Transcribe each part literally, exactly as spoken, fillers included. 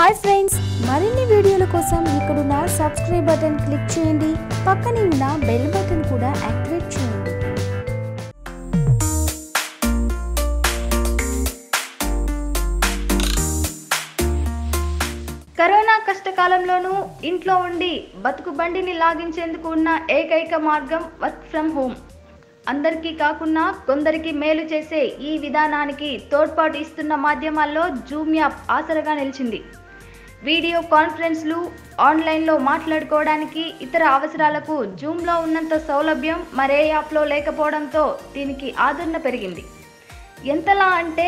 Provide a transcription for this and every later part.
हाय friends मरिन्नी वीडियोल कोसम इक्कड़ुन्न सब्सक्राइब बटन क्लिक चेयंडी पक्कने उन्न बेल बटन कूडा एक्टिवेट चेयंडी। करोना कष्टकालंलोनू इंट्लो उंडी बतुकु बंडिनी लागिंचेंदुकु उन्न एकैक मार्गं वर्क फ्रम होम। అందరికీ కాకున్నా కొందరికి మేలు చేసే ఈ విధానానికి తోడ్పాటు ఇస్తున్న మాధ్యమాల్లో జూమ్ యాప్ ఆసరగా నిలిచింది. వీడియో కాన్ఫరెన్స్‌లు ఆన్లైన్‌లో మాట్లాడుకోవడానికి ఇతర అవసరాలకు జూమ్‌లో ఉన్నంత సౌలభ్యం మరే యాప్‌లో లేకపోవడంతో దీనికి ఆదరణ పెరిగింది. ఎంతలా అంటే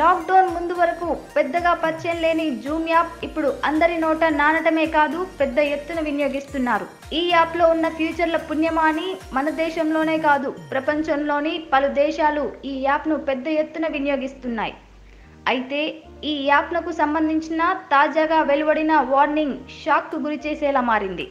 లాక్‌డౌన్ ముందు వరకు పెద్దగా పరిచయం లేని జూమ్ యాప్ ఇప్పుడు అందరి నోట నానటమే కాదు, పెద్ద ఎత్తున వినియోగిస్తున్నారు. ఈ యాప్లో ఉన్న ఫ్యూచర్ల పుణ్యమాని మన దేశంలోనే కాదు, ప్రపంచంలోని పలు దేశాలు ఈ యాప్ను పెద్ద ఎత్తున వినియోగిస్తున్నాయి. అయితే ఈ యాప్నకు సంబంధించిన తాజాగా వెలువడిన వార్నింగ్ షాక్కు గురిచేసేలా మారింది.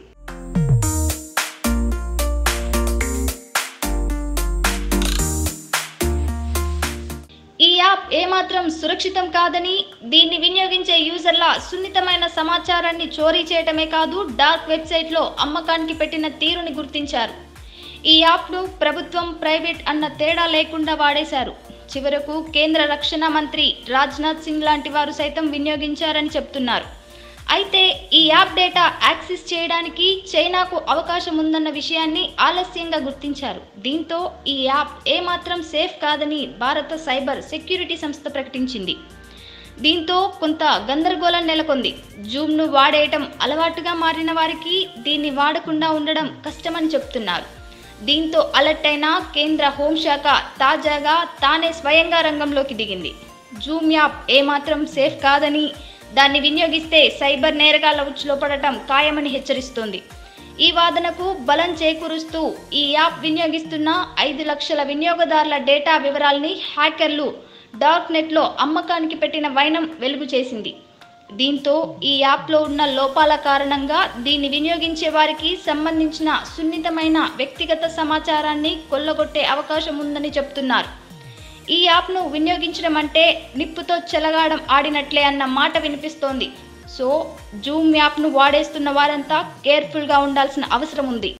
ఏమాత్రం సురక్షితం కాదని దీన్ని వినియోగించే యూజర్ల సున్నితమైన సమాచారాన్ని చోరీ చేయటమే కాదు, డార్క్ వెబ్‌సైట్లో అమ్మకానికి పెట్టిన తీరుని గుర్తించారు. ఈ యాప్ను ప్రభుత్వం ప్రైవేట్ అన్న తేడా లేకుండా వాడేశారు. చివరకు కేంద్ర రక్షణ మంత్రి రాజ్నాథ్ సింగ్ లాంటి వారు సైతం వినియోగించారని చెప్తున్నారు. అయితే ఈ యాప్ డేటా యాక్సెస్ చేయడానికి చైనాకు అవకాశం ఉందన్న విషయాన్ని ఆలస్యంగా గుర్తించారు. దీంతో ఈ యాప్ ఏమాత్రం సేఫ్ కాదని భారత సైబర్ సెక్యూరిటీ సంస్థ ప్రకటించింది. దీంతో కొంత గందరగోళం నెలకొంది. జూమ్ను వాడేయటం అలవాటుగా మారిన వారికి దీన్ని వాడకుండా ఉండడం కష్టమని చెప్తున్నారు. దీంతో అలర్ట్ అయిన కేంద్ర హోంశాఖ తాజాగా తానే స్వయంగా రంగంలోకి దిగింది. జూమ్ యాప్ ఏమాత్రం సేఫ్ కాదని దాన్ని వినియోగిస్తే సైబర్ నేరగాళ్ల ఉచ్చులో పడటం ఖాయమని హెచ్చరిస్తోంది. ఈ వాదనకు బలం చేకూరుస్తూ ఈ యాప్ వినియోగిస్తున్న ఐదు లక్షల వినియోగదారుల డేటా వివరాలని హ్యాకర్లు డార్క్ నెట్లో అమ్మకానికి పెట్టిన వైనం వెలుగు చేసింది. దీంతో ఈ యాప్లో ఉన్న లోపాల కారణంగా దీన్ని వినియోగించే వారికి సంబంధించిన సున్నితమైన వ్యక్తిగత సమాచారాన్ని కొల్లగొట్టే అవకాశం ఉందని చెప్తున్నారు. ఈ యాప్ను వినియోగించడం అంటే నిప్పుతో చెలగాడం ఆడినట్లే అన్న మాట వినిపిస్తోంది. సో జూమ్ యాప్ను వాడేస్తున్న వారంతా కేర్ఫుల్గా ఉండాల్సిన అవసరం ఉంది.